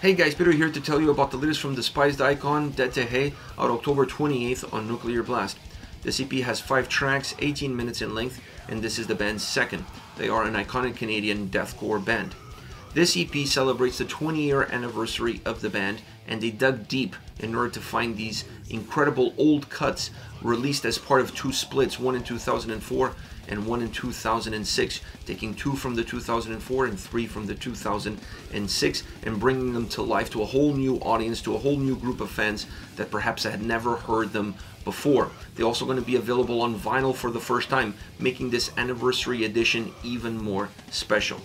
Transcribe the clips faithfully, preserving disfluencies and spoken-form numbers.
Hey guys, Pedro here to tell you about the latest from Despised Icon, Déterré, out October twenty-eighth on Nuclear Blast. This E P has five tracks, eighteen minutes in length, and this is the band's second. They are an iconic Canadian deathcore band. This E P celebrates the twenty year anniversary of the band, and they dug deep in order to find these incredible old cuts released as part of two splits, one in two thousand four and one in two thousand six, taking two from the two thousand four and three from the two thousand six and bringing them to life to a whole new audience, to a whole new group of fans that perhaps had never heard them before. They're also going to be available on vinyl for the first time, making this anniversary edition even more special.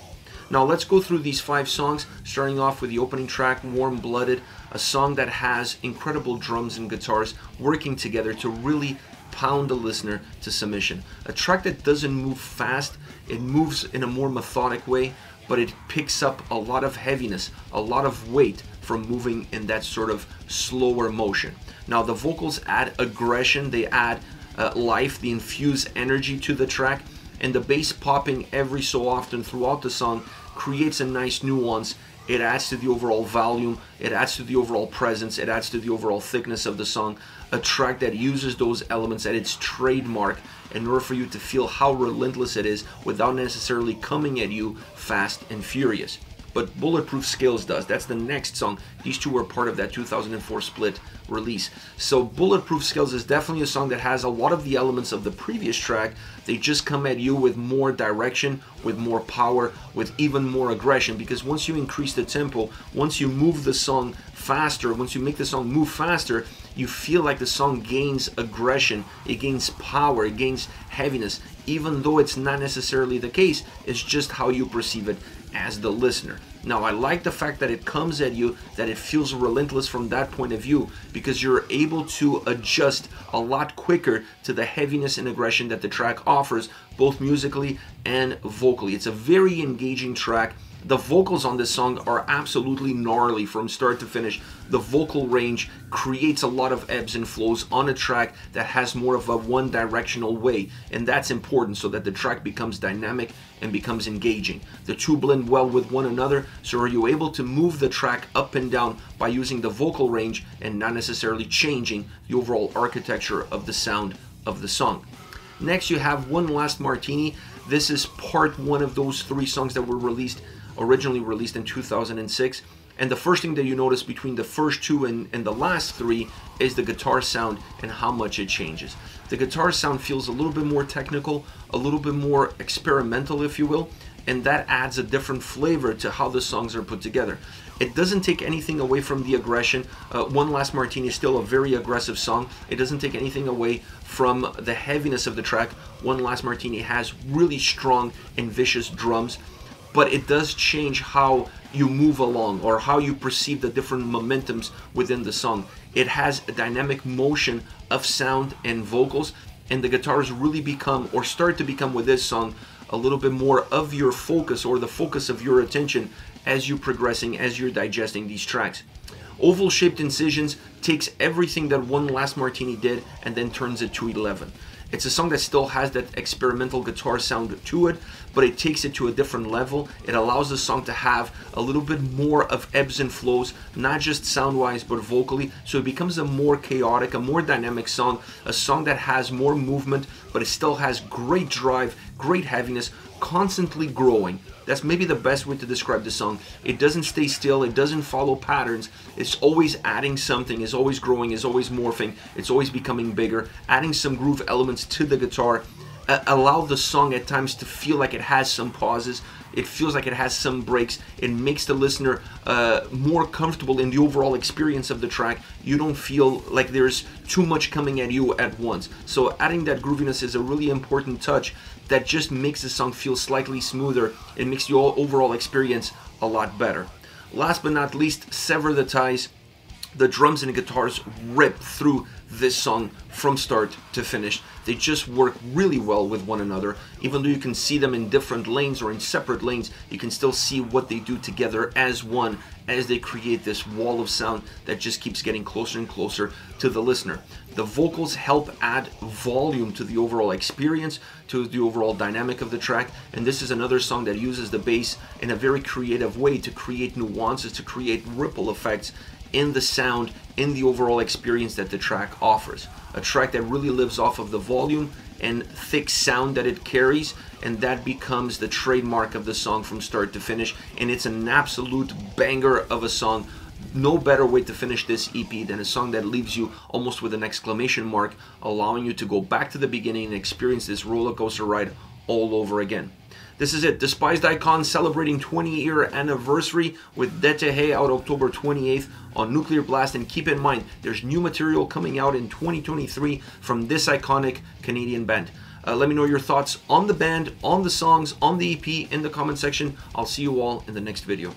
Now let's go through these five songs, starting off with the opening track, Warm-Blooded, a song that has incredible drums and guitars working together to really pound the listener to submission. A track that doesn't move fast, it moves in a more methodic way, but it picks up a lot of heaviness, a lot of weight from moving in that sort of slower motion. Now the vocals add aggression, they add uh, life, they infuse energy to the track, and the bass popping every so often throughout the song creates a nice nuance. It adds to the overall volume, it adds to the overall presence, it adds to the overall thickness of the song. A track that uses those elements at its trademark in order for you to feel how relentless it is without necessarily coming at you fast and furious. But Bulletproof Scales does. That's the next song. These two were part of that two thousand four split release. So Bulletproof Scales is definitely a song that has a lot of the elements of the previous track. They just come at you with more direction, with more power, with even more aggression, because once you increase the tempo, once you move the song faster, once you make the song move faster, you feel like the song gains aggression, it gains power, it gains heaviness, even though it's not necessarily the case. It's just how you perceive it as the listener. Now I like the fact that it comes at you, that it feels relentless from that point of view, because you're able to adjust a lot quicker to the heaviness and aggression that the track offers, both musically and vocally. It's a very engaging track. The vocals on this song are absolutely gnarly from start to finish. The vocal range creates a lot of ebbs and flows on a track that has more of a one-directional way, and that's important so that the track becomes dynamic and becomes engaging. The two blend well with one another, so are you able to move the track up and down by using the vocal range and not necessarily changing the overall architecture of the sound of the song. Next you have One Last Martini. This is part one of those three songs that were released originally released in two thousand six, and the first thing that you notice between the first two and, and the last three is the guitar sound and how much it changes. The guitar sound feels a little bit more technical, a little bit more experimental, if you will, and that adds a different flavor to how the songs are put together. It doesn't take anything away from the aggression. Uh, One Last Martini is still a very aggressive song. It doesn't take anything away from the heaviness of the track. One Last Martini has really strong and vicious drums, but it does change how you move along or how you perceive the different momentums within the song. It has a dynamic motion of sound and vocals, and the guitars really become, or start to become with this song, a little bit more of your focus or the focus of your attention as you're progressing, as you're digesting these tracks. Oval-Shaped Incisions takes everything that One Last Martini did and then turns it to eleven. It's a song that still has that experimental guitar sound to it, but it takes it to a different level. It allows the song to have a little bit more of ebbs and flows, not just sound-wise, but vocally. So it becomes a more chaotic, a more dynamic song, a song that has more movement, but it still has great drive, great heaviness, constantly growing. That's maybe the best way to describe the song. It doesn't stay still, it doesn't follow patterns, it's always adding something, it's always growing, it's always morphing, it's always becoming bigger, adding some groove elements to the guitar, uh, allow the song at times to feel like it has some pauses, it feels like it has some breaks, it makes the listener uh, more comfortable in the overall experience of the track. You don't feel like there's too much coming at you at once. So adding that grooviness is a really important touch that just makes the song feel slightly smoother. It makes the overall experience a lot better. Last but not least, Sever the Ties. The drums and guitars rip through this song from start to finish. They just work really well with one another. Even though you can see them in different lanes or in separate lanes, you can still see what they do together as one, as they create this wall of sound that just keeps getting closer and closer to the listener. The vocals help add volume to the overall experience, to the overall dynamic of the track, and this is another song that uses the bass in a very creative way to create nuances, to create ripple effects in the sound, in the overall experience that the track offers. A track that really lives off of the volume and thick sound that it carries, and that becomes the trademark of the song from start to finish, and it's an absolute banger of a song. No better way to finish this E P than a song that leaves you almost with an exclamation mark, allowing you to go back to the beginning and experience this roller coaster ride all over again. This is it. Despised Icon celebrating twenty year anniversary with Déterré out October twenty-eighth on Nuclear Blast. And keep in mind, there's new material coming out in twenty twenty-three from this iconic Canadian band. Uh, let me know your thoughts on the band, on the songs, on the E P in the comment section. I'll see you all in the next video.